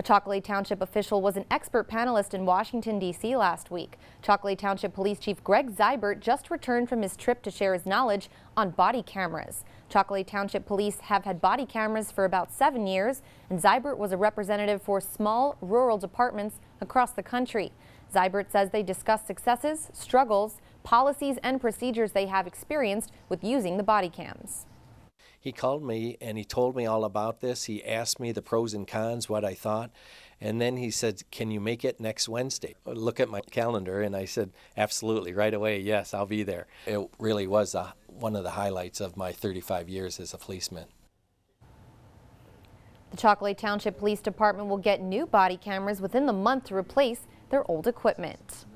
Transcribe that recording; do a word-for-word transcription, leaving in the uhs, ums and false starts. A Chocolay Township official was an expert panelist in Washington, D C last week. Chocolay Township Police Chief Greg Zyburt just returned from his trip to share his knowledge on body cameras. Chocolay Township Police have had body cameras for about seven years, and Zyburt was a representative for small rural departments across the country. Zyburt says they discussed successes, struggles, policies, and procedures they have experienced with using the body cams. He called me and he told me all about this. He asked me the pros and cons, what I thought, and then he said, "Can you make it next Wednesday?" Look at my calendar, and I said, "Absolutely, right away, yes, I'll be there." It really was a, one of the highlights of my thirty-five years as a policeman. The Chocolay Township Police Department will get new body cameras within the month to replace their old equipment.